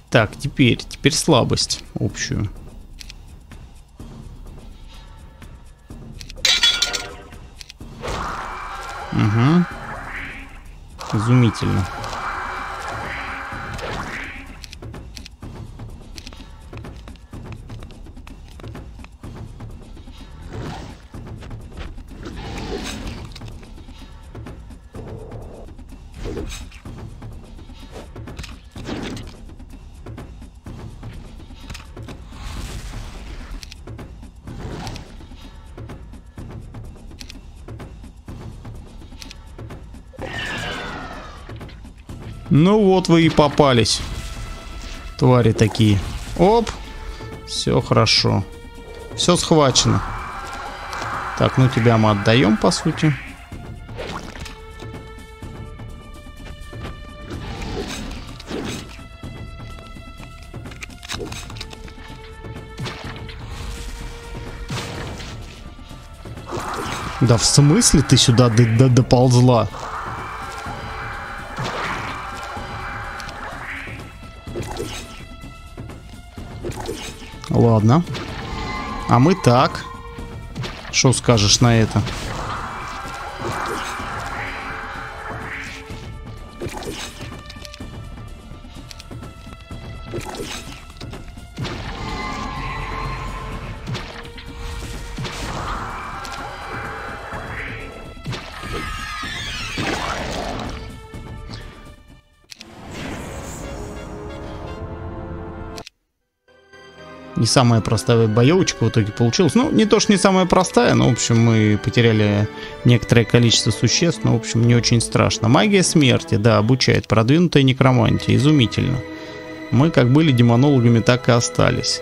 Так, теперь, теперь слабость общую. Угу. Изумительно. Ну вот вы и попались, твари такие. Оп, все хорошо, все схвачено. Так, ну тебя мы отдаем, по сути. Да в смысле ты сюда доползла? Ладно. А мы так. Что скажешь на это? Не самая простая боевочка в итоге получилась. Ну, не то, что не самая простая, но, в общем, мы потеряли некоторое количество существ, но, в общем, не очень страшно. Магия смерти, да, обучает. Продвинутая некромантия, изумительно. Мы как были демонологами, так и остались.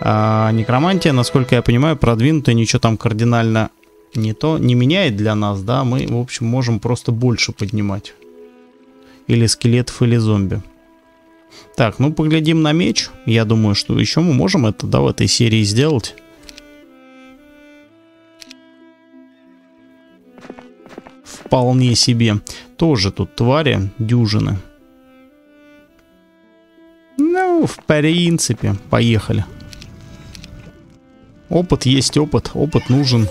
А некромантия, насколько я понимаю, продвинутая, ничего там кардинально не то, не меняет для нас, да. Мы, в общем, можем просто больше поднимать. Или скелетов, или зомби. Так, ну поглядим на меч. Я думаю, что еще мы можем это, да, в этой серии сделать. Вполне себе. Тоже тут твари дюжины. Ну, в принципе, поехали. Опыт есть опыт, опыт нужен.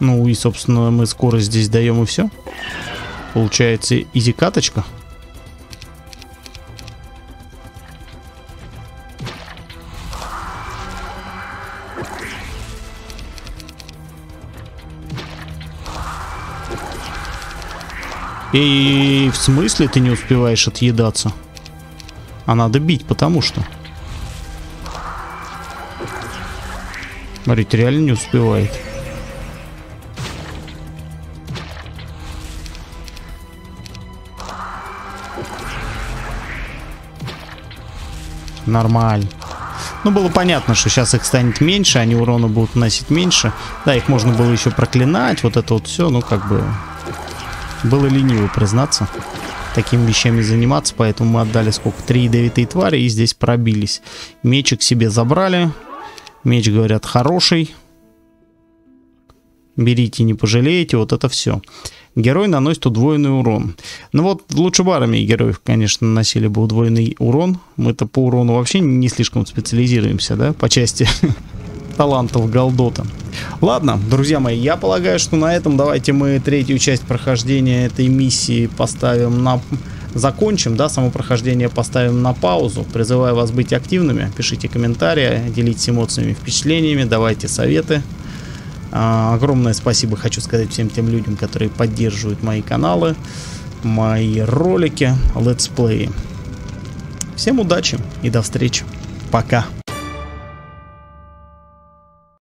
Ну и, собственно, мы скорость здесь даем и все. Получается, изи-каточка. И в смысле ты не успеваешь отъедаться? А надо бить, потому что... Смотрите, реально не успевает. Нормально. Ну, было понятно, что сейчас их станет меньше, они урона будут наносить меньше. Да, их можно было еще проклинать, вот это вот все, ну, как бы... Было лениво, признаться, такими вещами заниматься, поэтому мы отдали сколько? Три ядовитые твари и здесь пробились. Мечик себе забрали. Меч, говорят, хороший. Берите, не пожалеете, вот это все. Герой наносит удвоенный урон. Ну вот, лучше бы армии героев, конечно, наносили бы удвоенный урон. Мы-то по урону вообще не слишком специализируемся, да, по части талантов Голдота. Ладно, друзья мои, я полагаю, что на этом давайте мы третью часть прохождения этой миссии поставим на... закончим, да, само прохождение поставим на паузу. Призываю вас быть активными, пишите комментарии, делитесь эмоциями, впечатлениями, давайте советы. Огромное спасибо хочу сказать всем тем людям, которые поддерживают мои каналы, мои ролики, летсплеи. Всем удачи и до встречи. Пока.